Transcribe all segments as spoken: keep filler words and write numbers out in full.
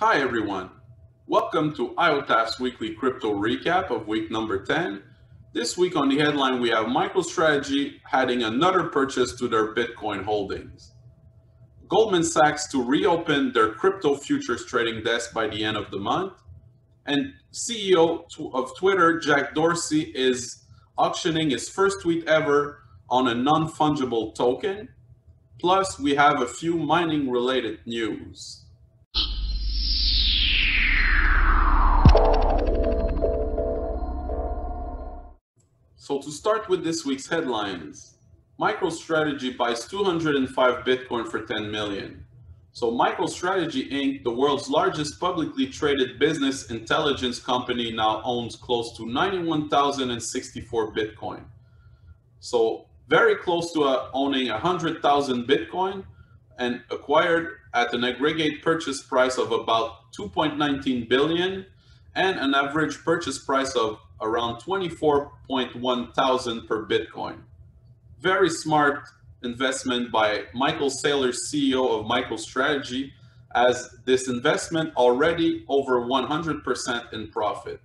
Hi everyone, welcome to I O TAF's weekly crypto recap of week number ten. This week on the headline we have MicroStrategy adding another purchase to their Bitcoin holdings. Goldman Sachs to reopen their crypto futures trading desk by the end of the month. And C E O of Twitter, Jack Dorsey, is auctioning his first tweet ever on a non-fungible token. Plus, we have a few mining-related news. So to start with this week's headlines, MicroStrategy buys two hundred five Bitcoin for ten million. So MicroStrategy Incorporated, the world's largest publicly traded business intelligence company, now owns close to ninety-one thousand sixty-four Bitcoin. So very close to uh, owning one hundred thousand Bitcoin, and acquired at an aggregate purchase price of about two point one nine billion and an average purchase price of around twenty-four point one thousand per Bitcoin. Very smart investment by Michael Saylor, C E O of MicroStrategy, as this investment already over one hundred percent in profit.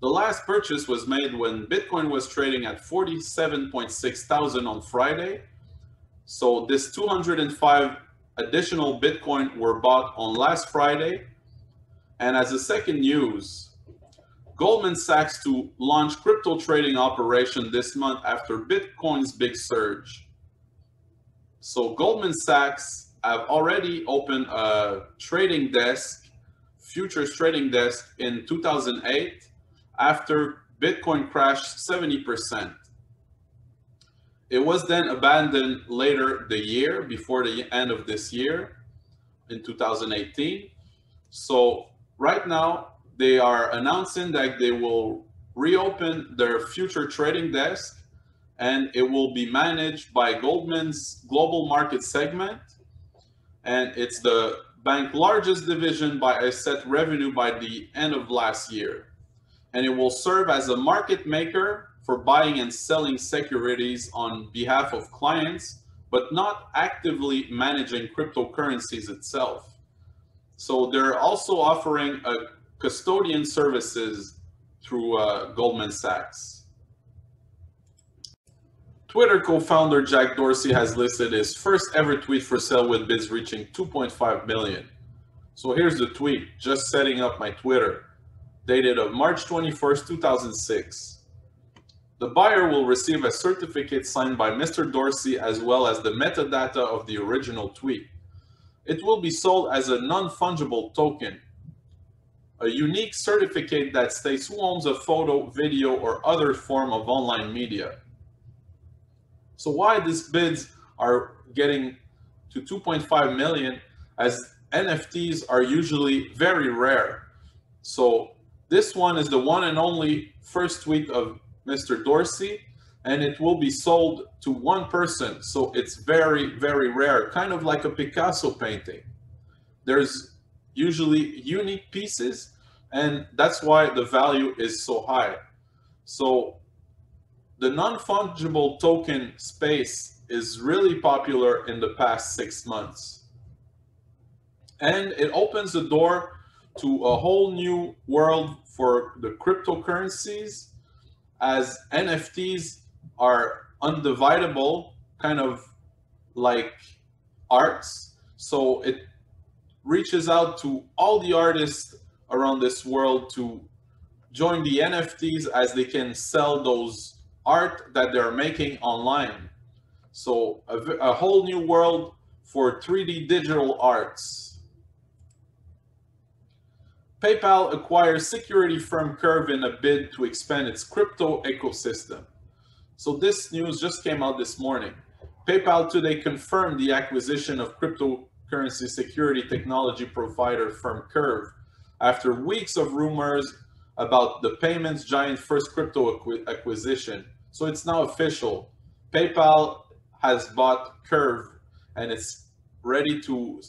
The last purchase was made when Bitcoin was trading at forty-seven point six thousand on Friday. So this two hundred five additional Bitcoin were bought on last Friday. And as a second news, Goldman Sachs to launch crypto trading operation this month after Bitcoin's big surge. So Goldman Sachs have already opened a trading desk, futures trading desk, in two thousand eight after Bitcoin crashed seventy percent. It was then abandoned later the year, before the end of this year in two thousand eighteen. So right now, they are announcing that they will reopen their future trading desk, and it will be managed by Goldman's global market segment. And it's the bank's largest division by asset revenue by the end of last year. And it will serve as a market maker for buying and selling securities on behalf of clients, but not actively managing cryptocurrencies itself. So they're also offering a custodian services through uh, Goldman Sachs. Twitter co-founder Jack Dorsey has listed his first ever tweet for sale, with bids reaching two point five million. So here's the tweet, just setting up my Twitter, dated of March twenty-first, two thousand six. The buyer will receive a certificate signed by Mister Dorsey as well as the metadata of the original tweet. It will be sold as a non-fungible token, a unique certificate that states who owns a photo, video, or other form of online media. So why these bids are getting to two point five million, as N F Ts are usually very rare. So this one is the one and only first tweet of Mister Dorsey, and it will be sold to one person. So it's very, very rare, kind of like a Picasso painting. There's usually unique pieces, and that's why the value is so high. So the non-fungible token space is really popular in the past six months. And it opens the door to a whole new world for the cryptocurrencies, as N F Ts are undividable, kind of like arts. So it reaches out to all the artists around this world to join the N F Ts, as they can sell those art that they're making online. So a, a whole new world for three D digital arts. PayPal acquires security firm Curve in a bid to expand its crypto ecosystem. So this news just came out this morning. PayPal today confirmed the acquisition of crypto currency security technology provider firm Curve, after weeks of rumors about the payments giant first crypto acqu acquisition. So it's now official. PayPal has bought Curve, and it's ready to,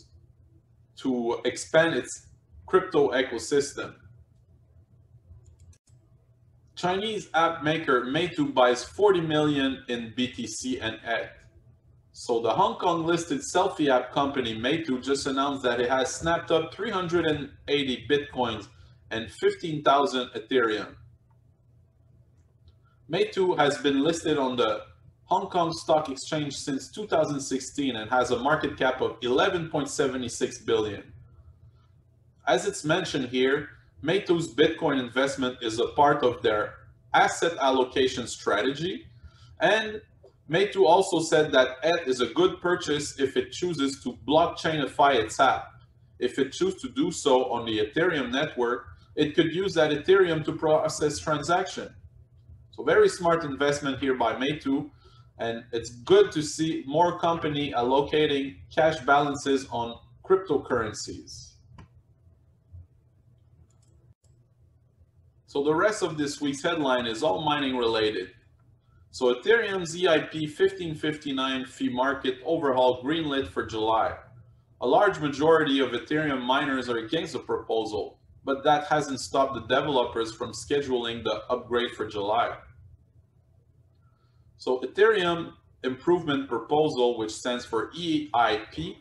to expand its crypto ecosystem. Chinese app maker Meitu buys forty million in B T C and E T H. So the Hong Kong listed selfie app company Meitu just announced that it has snapped up three hundred eighty Bitcoins and fifteen thousand Ethereum. Meitu has been listed on the Hong Kong Stock Exchange since two thousand sixteen and has a market cap of eleven point seven six billion. As it's mentioned here, Meitu's Bitcoin investment is a part of their asset allocation strategy, and Meitu also said that E T H is a good purchase if it chooses to blockchainify its app. If it chooses to do so on the Ethereum network, it could use that Ethereum to process transaction. So very smart investment here by Meitu, and it's good to see more company allocating cash balances on cryptocurrencies. So the rest of this week's headline is all mining related. So Ethereum's E I P fifteen fifty-nine fee market overhaul greenlit for July. A large majority of Ethereum miners are against the proposal, but that hasn't stopped the developers from scheduling the upgrade for July. So Ethereum Improvement Proposal, which stands for E I P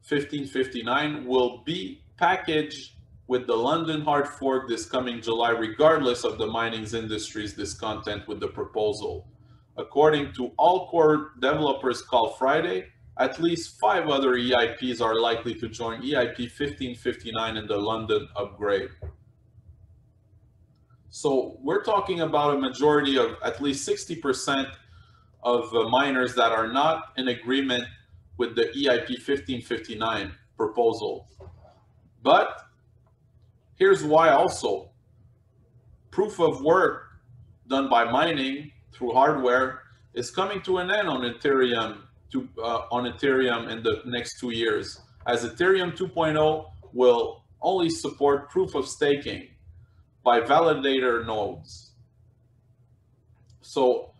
fifteen fifty-nine, will be packaged with the London hard fork this coming July, regardless of the mining industry's discontent with the proposal. According to all core developers call Friday, at least five other E I Ps are likely to join E I P fifteen fifty-nine in the London upgrade. So we're talking about a majority of at least sixty percent of miners that are not in agreement with the E I P fifteen fifty-nine proposal. But here's why also. Proof of work done by mining through hardware is coming to an end on Ethereum, to, uh, on Ethereum in the next two years, as Ethereum two point oh will only support proof of staking by validator nodes. So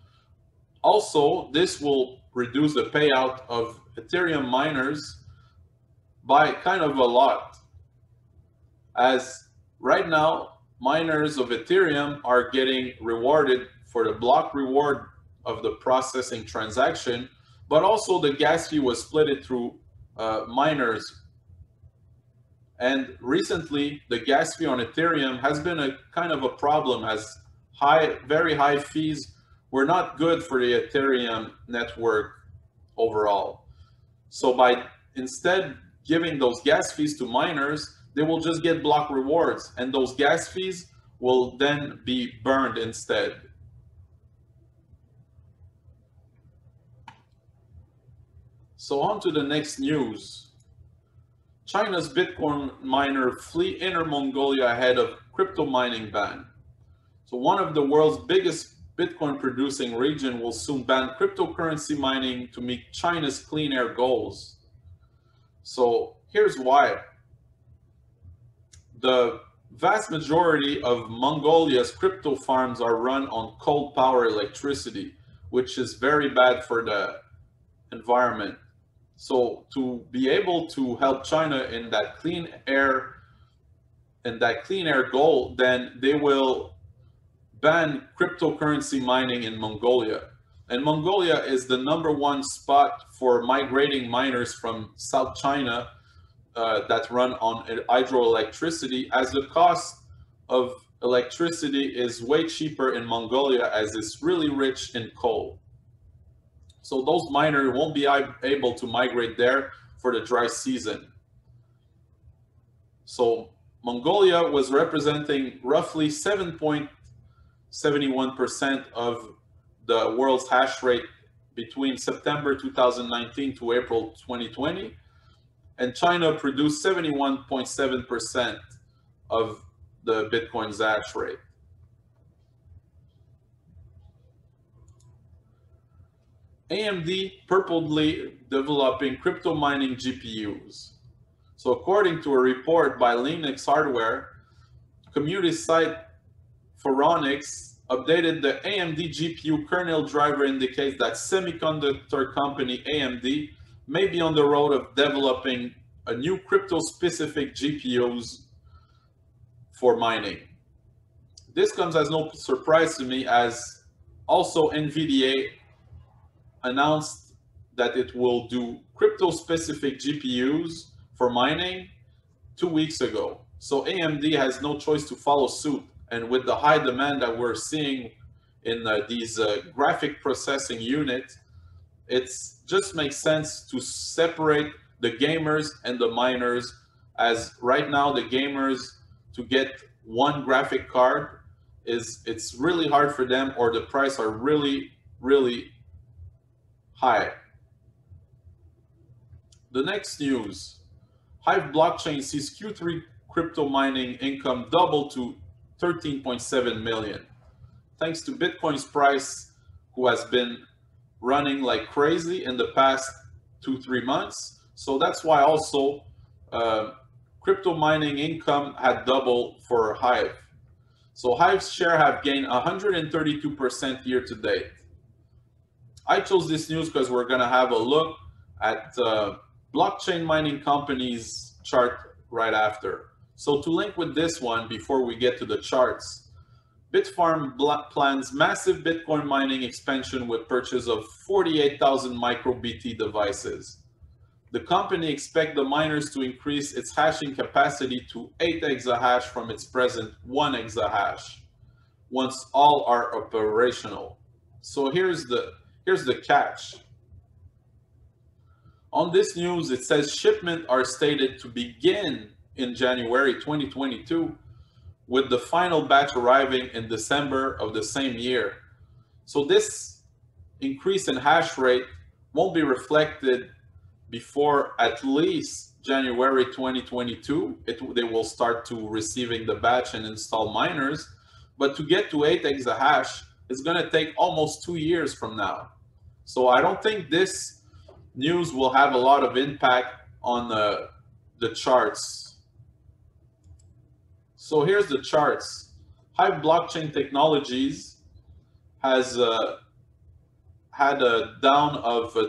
also this will reduce the payout of Ethereum miners by kind of a lot. As right now, miners of Ethereum are getting rewarded for the block reward of the processing transaction, but also the gas fee was split through uh, miners. And recently, the gas fee on Ethereum has been a kind of a problem, as high, very high fees were not good for the Ethereum network overall. So by instead giving those gas fees to miners, they will just get block rewards, and those gas fees will then be burned instead. So on to the next news. China's Bitcoin miner flee Inner Mongolia ahead of crypto mining ban. So one of the world's biggest Bitcoin producing region will soon ban cryptocurrency mining to meet China's clean air goals. So here's why. The vast majority of Mongolia's crypto farms are run on coal power electricity, which is very bad for the environment. So to be able to help China in that clean air, in that clean air goal, then they will ban cryptocurrency mining in Mongolia. And Mongolia is the number one spot for migrating miners from South China Uh, that run on hydroelectricity, as the cost of electricity is way cheaper in Mongolia, as it's really rich in coal. So those miners won't be able to migrate there for the dry season. So Mongolia was representing roughly seven point seven one percent of the world's hash rate between September two thousand nineteen to April twenty twenty. And China produced seventy-one point seven percent of the Bitcoin's hash rate. A M D purportedly developing crypto mining G P Us. So according to a report by Linux Hardware, community site Phoronix updated the A M D G P U kernel driver indicates that semiconductor company A M D may be on the road of developing a new crypto-specific G P Us for mining. This comes as no surprise to me, as also N V D A announced that it will do crypto-specific G P Us for mining two weeks ago. So A M D has no choice to follow suit. And with the high demand that we're seeing in uh, these uh, graphic processing units, it just makes sense to separate the gamers and the miners, as right now the gamers, to get one graphic card, is it's really hard for them, or the price are really, really high. The next news, Hive Blockchain sees Q three crypto mining income double to thirteen point seven million. Thanks to Bitcoin's price, who has been running like crazy in the past two, three months. So that's why also uh, crypto mining income had doubled for Hive. So Hive's share have gained one hundred thirty-two percent year to date. I chose this news because we're gonna have a look at uh, blockchain mining companies chart right after. So to link with this one, before we get to the charts, Bitfarm plans massive Bitcoin mining expansion with purchase of forty-eight thousand micro B T devices. The company expects the miners to increase its hashing capacity to eight exahash from its present one exahash once all are operational. So here's the, here's the catch. On this news, it says shipments are stated to begin in January twenty twenty-two, with the final batch arriving in December of the same year. So this increase in hash rate won't be reflected before at least January twenty twenty-two. It, they will start to receiving the batch and install miners, but to get to eight exahash, it's gonna take almost two years from now. So I don't think this news will have a lot of impact on the, the charts. So here's the charts. Hive Blockchain Technologies has uh, had a down of uh,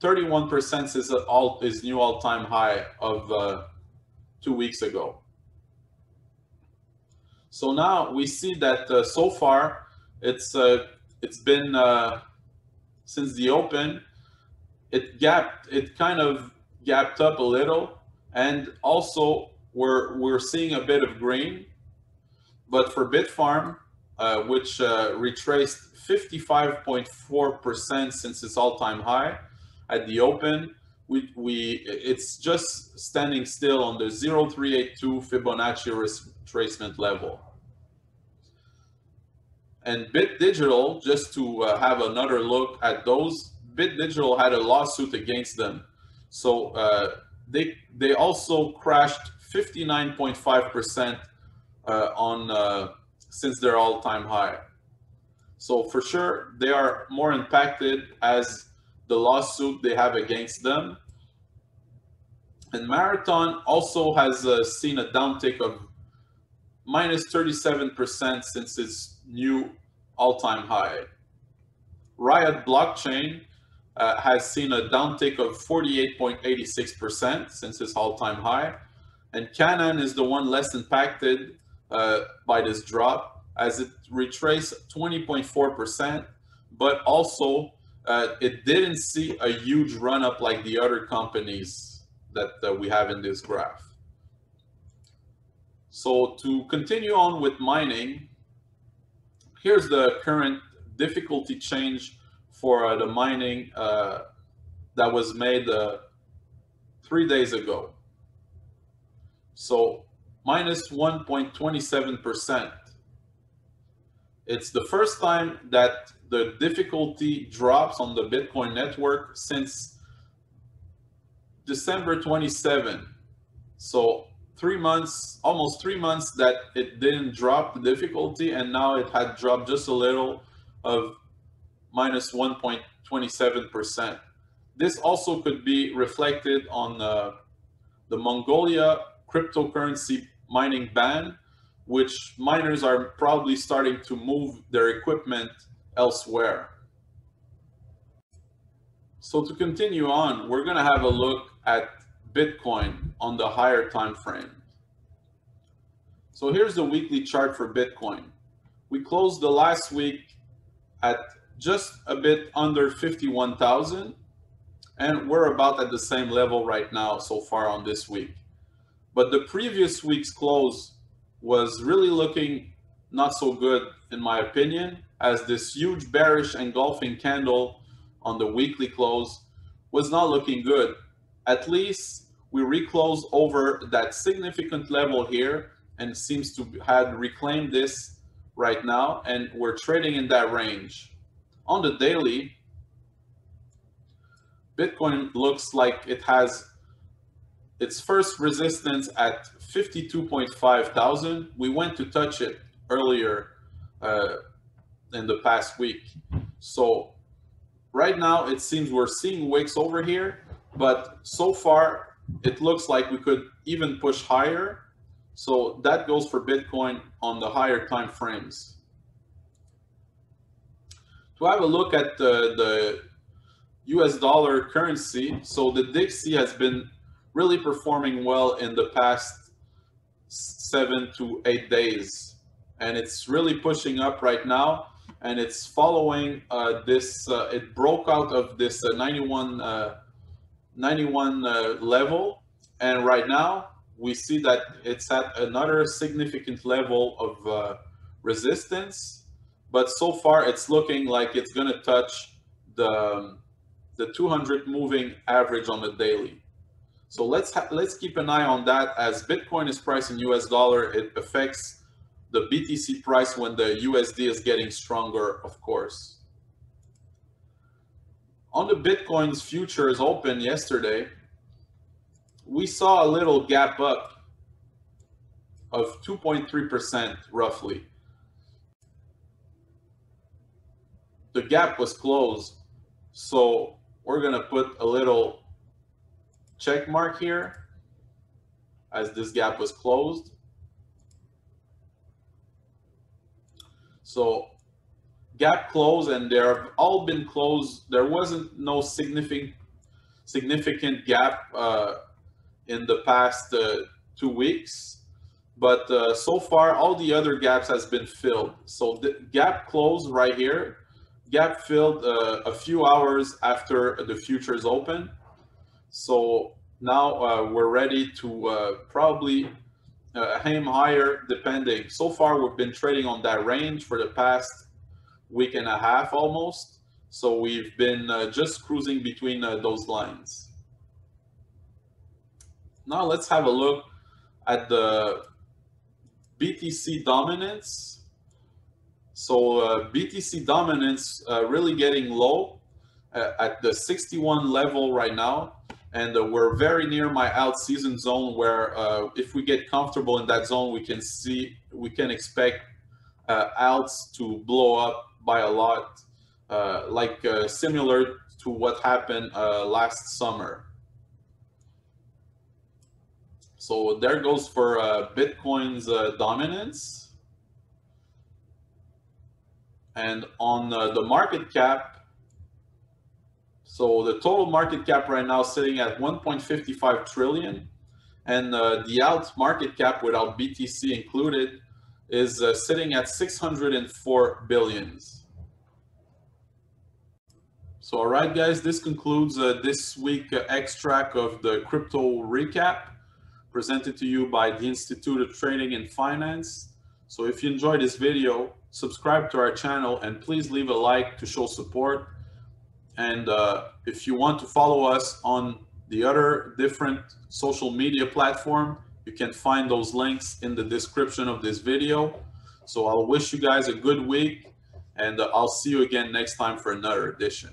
thirty-one percent is all is new all-time high of uh, two weeks ago. So now we see that uh, so far it's uh, it's been uh, since the open, it gapped it kind of gapped up a little, and also we're we're seeing a bit of green, but for Bitfarm, uh, which uh, retraced fifty-five point four percent since its all-time high. At the open, we, we it's just standing still on the zero point three eight two Fibonacci retracement level. And Bit Digital, just to uh, have another look at those, Bit Digital had a lawsuit against them, so uh, they they also crashed fifty-nine point five percent uh, on uh, since their all-time high. So for sure they are more impacted as the lawsuit they have against them. And Marathon also has uh, seen a downtick of minus thirty-seven percent since its new all-time high. Riot Blockchain uh, has seen a downtick of forty-eight point eight six percent since its all-time high. And Canon is the one less impacted uh, by this drop, as it retraced twenty point four percent, but also Uh, it didn't see a huge run-up like the other companies that uh, we have in this graph. So to continue on with mining, here's the current difficulty change for uh, the mining uh, that was made uh, three days ago. So minus one point two seven percent. It's the first time that the difficulty drops on the Bitcoin network since December twenty-seventh. So three months, almost three months that it didn't drop the difficulty, and now it had dropped just a little of minus one point two seven percent. This also could be reflected on uh, the Mongolia cryptocurrency mining ban, which miners are probably starting to move their equipment elsewhere. So to continue on, we're gonna have a look at Bitcoin on the higher time frame. So here's the weekly chart for Bitcoin. We closed the last week at just a bit under fifty-one thousand, and we're about at the same level right now so far on this week. But the previous week's close was really looking not so good, in my opinion, as this huge bearish engulfing candle on the weekly close was not looking good. At least we reclosed over that significant level here and seems to have reclaimed this right now, and we're trading in that range. On the daily, Bitcoin looks like it has its first resistance at fifty-two point five thousand. We went to touch it earlier uh, in the past week. So right now it seems we're seeing wicks over here, but so far it looks like we could even push higher. So that goes for Bitcoin on the higher time frames. To have a look at the, the U S dollar currency, so the D X Y has been really performing well in the past seven to eight days. And it's really pushing up right now. And it's following uh, this, uh, it broke out of this uh, ninety-one level. And right now we see that it's at another significant level of uh, resistance. But so far it's looking like it's gonna touch the, the two hundred moving average on the daily. So let's let's keep an eye on that. As Bitcoin is priced in U S dollar, it affects the B T C price when the U S D is getting stronger, of course. On the Bitcoin's futures open yesterday, we saw a little gap up of two point three percent roughly. The gap was closed, so we're gonna put a little check mark here as this gap was closed. So gap closed, and they have all been closed. There wasn't no significant significant gap uh, in the past uh, two weeks, but uh, so far all the other gaps has been filled. So the gap closed right here, gap filled uh, a few hours after the futures open. So now uh, we're ready to uh, probably uh, aim higher depending. So far we've been trading on that range for the past week and a half almost. So we've been uh, just cruising between uh, those lines. Now let's have a look at the B T C dominance. So uh, B T C dominance uh, really getting low uh, at the sixty-one level right now. And uh, we're very near my out season zone where uh, if we get comfortable in that zone, we can see, we can expect uh, outs to blow up by a lot, uh, like uh, similar to what happened uh, last summer. So there goes for uh, Bitcoin's uh, dominance. And on uh, the market cap, so the total market cap right now sitting at one point five five trillion, and uh, the out market cap without B T C included is uh, sitting at six hundred four billions. So all right, guys, this concludes uh, this week's uh, extract of the crypto recap presented to you by the Institute of Trading and Finance. So if you enjoyed this video, subscribe to our channel and please leave a like to show support. And uh, if you want to follow us on the other different social media platform, you can find those links in the description of this video. So I'll wish you guys a good week, and uh, I'll see you again next time for another edition.